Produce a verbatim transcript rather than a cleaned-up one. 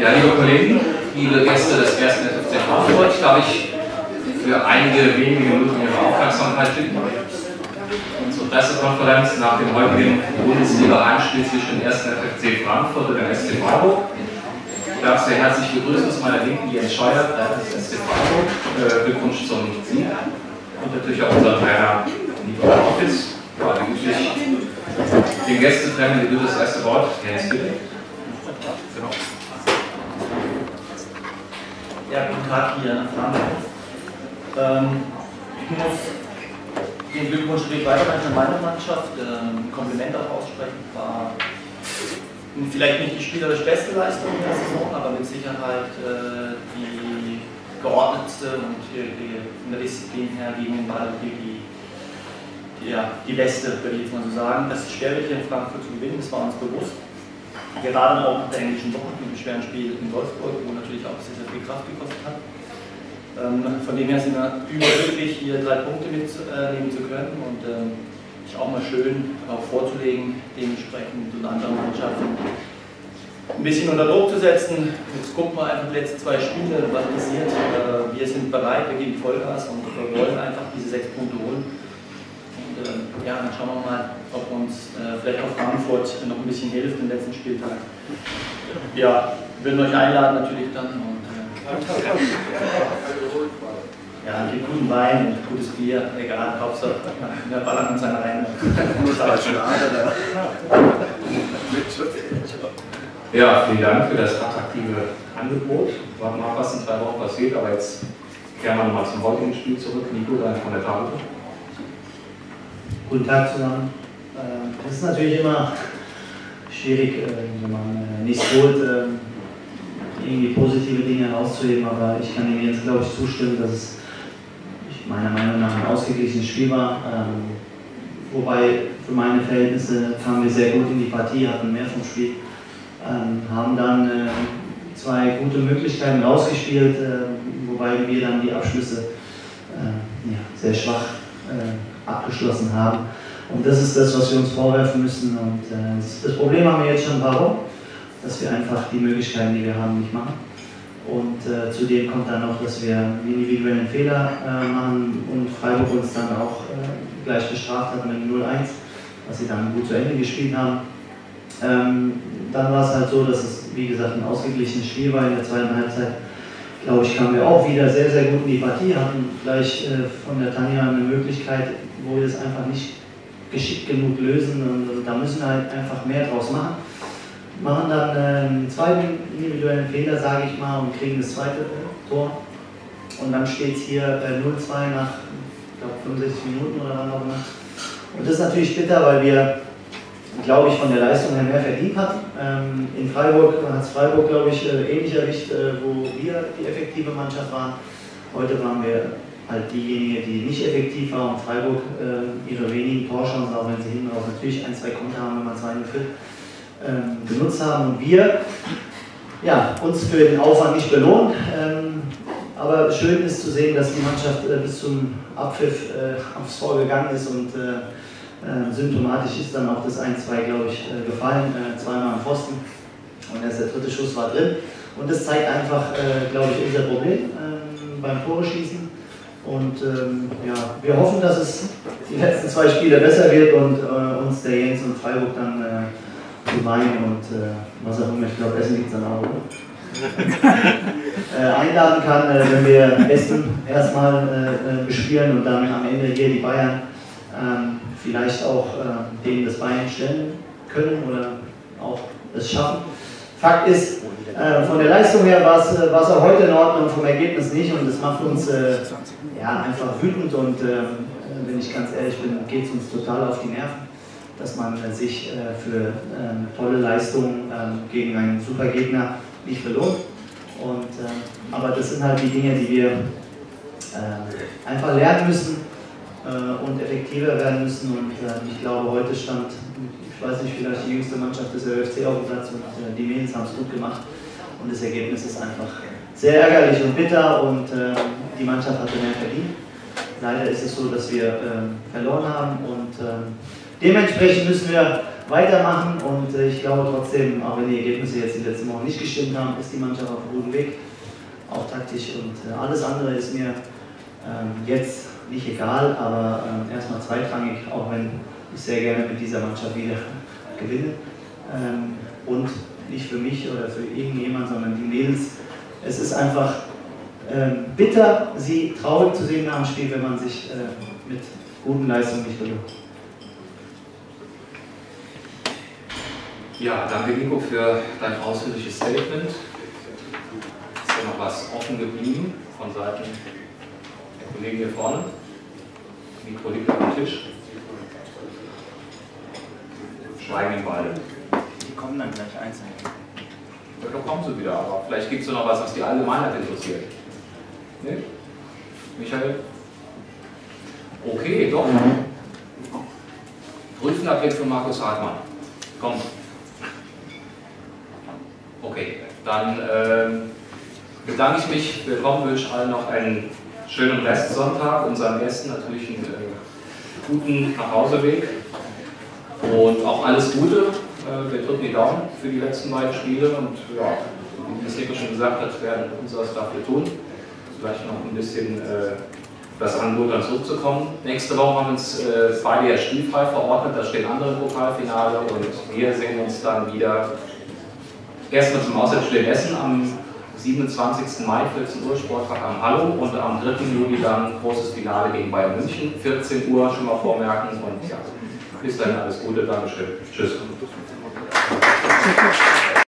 Ja, liebe Kollegen, liebe Gäste des ersten F F C Frankfurt, darf ich für einige wenige Minuten Ihre Aufmerksamkeit bitten? Unsere Pressekonferenz nach dem heutigen Bundesliga-Einspiel zwischen dem ersten F F C Frankfurt und dem S C Freiburg. Ich darf sehr herzlich begrüßen zu meiner Linken Jens Scheuer, Präsident des S C Freiburg. Glückwunsch zum Sieg. Und natürlich auch unser Trainer Niko Arnautis. Ja, gemütlich. Den Gästen treffen wir das erste Wort. Jens, bitte. Genau. Ja, guten Tag hier nach Frankfurt. Ähm, ich muss den Glückwunsch direkt weiterleiten an meine Mannschaft. Ähm, Kompliment auch aussprechen. War vielleicht nicht die spielerisch beste Leistung in der Saison, aber mit Sicherheit äh, die geordnetste und von der Disziplin her gegen den Ball die, die, ja, die beste, würde ich jetzt mal so sagen. Das ist schwer, hier in Frankfurt zu gewinnen, das war uns bewusst. Gerade auch nach der englischen Woche mit dem schweren Spiel in Wolfsburg, wo natürlich auch sehr, sehr viel Kraft gekostet hat. Ähm, von dem her sind wir überglücklich, hier drei Punkte mitnehmen zu können und ähm, ist auch mal schön auch vorzulegen, dementsprechend und anderen Mannschaften ein bisschen unter Druck zu setzen. Jetzt gucken wir einfach die letzten zwei Spiele, was passiert. Äh, wir sind bereit, wir geben Vollgas und wir wollen einfach diese sechs Punkte holen. Und, äh, ja, dann schauen wir mal, ob uns äh, vielleicht auch Frankfurt noch ein bisschen hilft im letzten Spieltag. Ja, wir würden euch einladen natürlich dann. Und, äh, ja, einen guten Wein und gutes Bier, egal, Hauptsache, der ballert uns einer rein. Ja, vielen Dank für das attraktive Angebot. Warten wir mal, was in drei Wochen passiert, aber jetzt kehren wir nochmal zum heutigen Spiel zurück. Niko, dann von der Tafel. Guten Tag zusammen. Es ist natürlich immer schwierig, wenn man nichts holt, irgendwie positive Dinge herauszuheben, aber ich kann Ihnen jetzt, glaube ich, zustimmen, dass es meiner Meinung nach ein ausgeglichenes Spiel war. Ähm, wobei für meine Verhältnisse kamen wir sehr gut in die Partie, hatten mehr vom Spiel, ähm, haben dann äh, zwei gute Möglichkeiten rausgespielt, äh, wobei wir dann die Abschlüsse äh, ja, sehr schwach äh, abgeschlossen haben. Und das ist das, was wir uns vorwerfen müssen. Und äh, das, das Problem haben wir jetzt schon, warum? Dass wir einfach die Möglichkeiten, die wir haben, nicht machen. Und äh, zudem kommt dann noch, dass wir individuellen Fehler äh, machen und Freiburg uns dann auch äh, gleich bestraft hat mit null eins, was sie dann gut zu Ende gespielt haben. Ähm, dann war es halt so, dass es, wie gesagt, ein ausgeglichenes Spiel war in der zweiten Halbzeit. Glaube ich, kamen wir auch wieder sehr, sehr gut in die Partie, hatten gleich äh, von der Tanja eine Möglichkeit, wo wir es einfach nicht geschickt genug lösen. Und also, da müssen wir halt einfach mehr draus machen. Machen dann einen zweiten individuellen Fehler, sage ich mal, und kriegen das zweite Tor. Und dann steht es hier null zwei nach, ich glaube, fünfundsechzig Minuten oder wann auch immer. Und das ist natürlich bitter, weil wir, glaube ich, von der Leistung her mehr verdient hatten. Ähm, in Freiburg hat es Freiburg, glaube ich, äh, ähnlich erwischt, äh, wo wir die effektive Mannschaft waren. Heute waren wir halt diejenigen, die nicht effektiv waren. Und Freiburg äh, ihre wenigen Torchancen, auch wenn sie hinten raus natürlich ein, zwei Konter haben, wenn man zwei geführt. Ähm, genutzt haben und wir ja, uns für den Aufwand nicht belohnt. Ähm, aber schön ist zu sehen, dass die Mannschaft äh, bis zum Abpfiff äh, aufs Tor gegangen ist und äh, äh, symptomatisch ist dann auch das eins zwei, glaube ich, äh, gefallen. Äh, zweimal am Pfosten und erst der dritte Schuss war drin. Und das zeigt einfach, äh, glaube ich, unser Problem äh, beim Toreschießen. Und ähm, ja, wir hoffen, dass es die letzten zwei Spiele besser wird und äh, uns der Jens und Freiburg dann. Äh, Wein und äh, was auch immer, ich glaube, Essen gibt es dann auch, oder? äh, einladen kann, äh, wenn wir Essen erstmal äh, bespielen und dann am Ende hier die Bayern ähm, vielleicht auch äh, denen das Bein stellen können oder auch es schaffen. Fakt ist, äh, von der Leistung her war es äh, auch heute in Ordnung, vom Ergebnis nicht und das macht uns äh, ja, einfach wütend und äh, wenn ich ganz ehrlich bin, geht es uns total auf die Nerven. Dass man sich für tolle Leistungen gegen einen super Gegner nicht belohnt. Und, aber das sind halt die Dinge, die wir einfach lernen müssen und effektiver werden müssen. Und ich glaube, heute stand, ich weiß nicht, vielleicht die jüngste Mannschaft des Ö F C auf dem Platz und die Mädels haben es gut gemacht. Und das Ergebnis ist einfach sehr ärgerlich und bitter und die Mannschaft hatte mehr verdient. Leider ist es so, dass wir verloren haben und dementsprechend müssen wir weitermachen. Und äh, ich glaube trotzdem, auch wenn die Ergebnisse jetzt die letzten Wochen nicht gestimmt haben, ist die Mannschaft auf einem guten Weg, auch taktisch. Und äh, alles andere ist mir äh, jetzt nicht egal, aber äh, erstmal zweitrangig, auch wenn ich sehr gerne mit dieser Mannschaft wieder gewinne. Ähm, und nicht für mich oder für irgendjemand, sondern die Mädels. Es ist einfach ähm, bitter, sie traurig zu sehen nach dem Spiel, wenn man sich äh, mit guten Leistungen nicht belohnt. Ja, danke Niko für dein ausführliches Statement. Ist ja noch was offen geblieben von Seiten der Kollegen hier vorne. Mikro liegt auf dem Tisch. Schweigen beide. Die kommen dann gleich einzeln. Ja, da kommen sie wieder, aber vielleicht gibt es noch was, was die Allgemeinheit interessiert. Ne? Michael? Okay, doch. Prüfender Blick von Markus Hartmann. Komm. Okay, dann ähm, bedanke ich mich. Willkommen, wünsche allen noch einen schönen Restsonntag. Unseren Gästen natürlich einen äh, guten Nachhauseweg. Und auch alles Gute. Wir drücken die Daumen für die letzten beiden Spiele und ja, wie es Niko schon gesagt hat, werden unseres dafür tun. Vielleicht noch ein bisschen äh, das Angebot dann zurückzukommen. Nächste Woche haben wir uns äh, beide ja spielfrei verordnet, da stehen andere Pokalfinale und wir sehen uns dann wieder erstmal zum Auswärtsspiel Essen am siebenundzwanzigsten Mai, vierzehn Uhr, Sportpark am Hallo, und am dritten Juli dann großes Finale gegen Bayern München, vierzehn Uhr, schon mal vormerken, und ja, bis dahin alles Gute, Dankeschön, tschüss.